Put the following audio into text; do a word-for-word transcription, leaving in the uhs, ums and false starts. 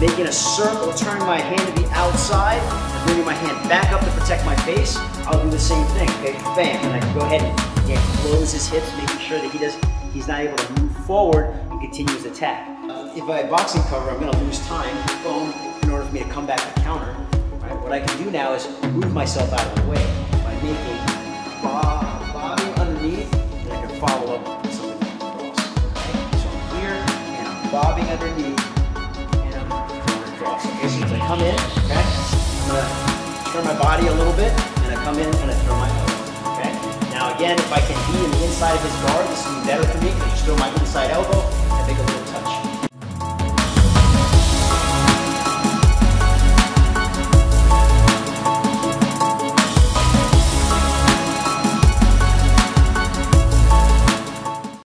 making a circle, turning my hand to the outside, and bringing my hand back up to protect my face. I'll do the same thing, okay? Bam, and I can go ahead and again, close his hips, making sure that he does, he's not able to move forward and continue his attack. Uh, if I have boxing cover, I'm gonna lose time, phone, in order for me to come back to counter. Right? What I can do now is move myself out of the way by making bob, bobbing underneath, and I can follow up with something else. Okay? So I'm here, and I'm bobbing underneath, okay, so I come in, okay, I'm going to turn my body a little bit, and I come in and I throw my elbow, okay? Now again, if I can be in the inside of his guard, this will be better for me, because I just throw my inside elbow,